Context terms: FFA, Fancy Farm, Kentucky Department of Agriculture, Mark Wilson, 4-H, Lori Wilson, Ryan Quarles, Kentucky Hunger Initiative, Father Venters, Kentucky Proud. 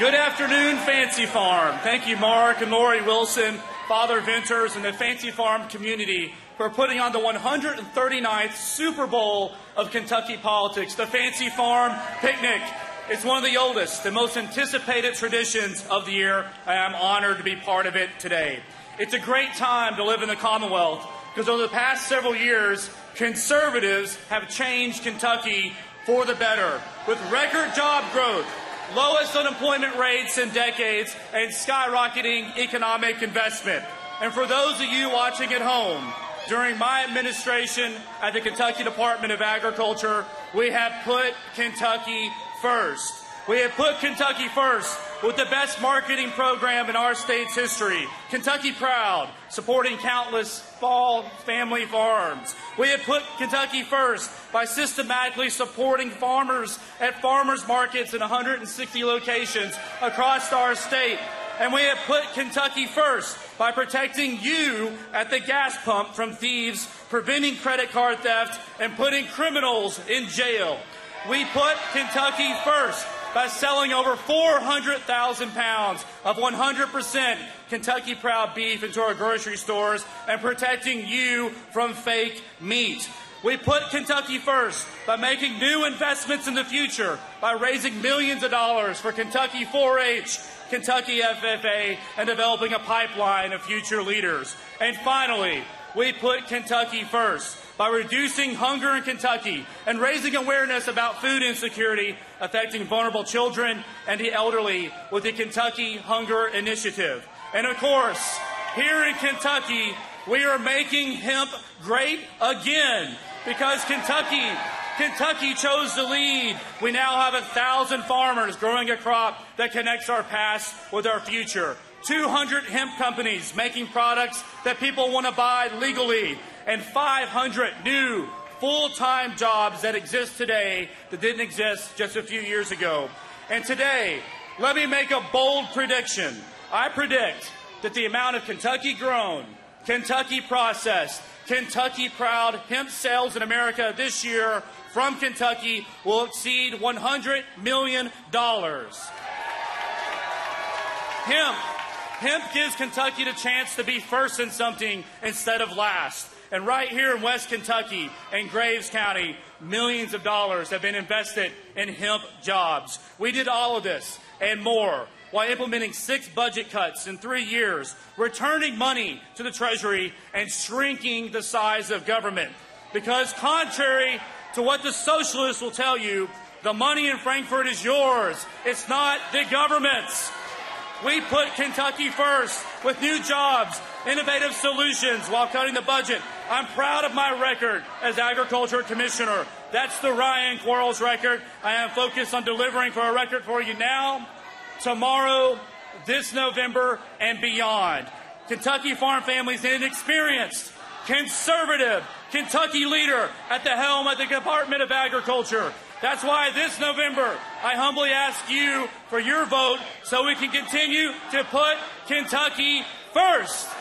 Good afternoon, Fancy Farm. Thank you, Mark and Lori Wilson, Father Venters, and the Fancy Farm community for putting on the 139th Super Bowl of Kentucky politics, the Fancy Farm Picnic. It's one of the oldest, the most anticipated traditions of the year, and I'm honored to be part of it today. It's a great time to live in the Commonwealth because over the past several years, conservatives have changed Kentucky for the better with record job growth, lowest unemployment rates in decades, and skyrocketing economic investment. And for those of you watching at home, during my administration at the Kentucky Department of Agriculture, we have put Kentucky first. We have put Kentucky first with the best marketing program in our state's history, Kentucky Proud, supporting countless small family farms. We have put Kentucky first by systematically supporting farmers at farmers markets in 160 locations across our state. And we have put Kentucky first by protecting you at the gas pump from thieves, preventing credit card theft, and putting criminals in jail. We put Kentucky first by selling over 400,000 pounds of 100% Kentucky Proud beef into our grocery stores and protecting you from fake meat. We put Kentucky first by making new investments in the future by raising millions of dollars for Kentucky 4-H, Kentucky FFA, and developing a pipeline of future leaders. And finally, we put Kentucky first by reducing hunger in Kentucky and raising awareness about food insecurity affecting vulnerable children and the elderly with the Kentucky Hunger Initiative. And of course, here in Kentucky, we are making hemp great again because Kentucky chose to lead. We now have 1,000 farmers growing a crop that connects our past with our future. 200 hemp companies making products that people want to buy legally, and 500 new full-time jobs that exist today that didn't exist just a few years ago. And today, let me make a bold prediction. I predict that the amount of Kentucky grown, Kentucky processed, Kentucky Proud hemp sales in America this year from Kentucky will exceed $100 million. Hemp gives Kentucky the chance to be first in something instead of last. And right here in West Kentucky and Graves County, millions of dollars have been invested in hemp jobs. We did all of this and more while implementing 6 budget cuts in 3 years, returning money to the Treasury, and shrinking the size of government. Because contrary to what the socialists will tell you, the money in Frankfurt is yours. It's not the government's. We put Kentucky first with new jobs, innovative solutions while cutting the budget. I'm proud of my record as Agriculture Commissioner. That's the Ryan Quarles record. I am focused on delivering for a record for you now, tomorrow, this November, and beyond. Kentucky farm families need an experienced, conservative Kentucky leader at the helm at the Department of Agriculture. That's why this November, I humbly ask you for your vote so we can continue to put Kentucky first.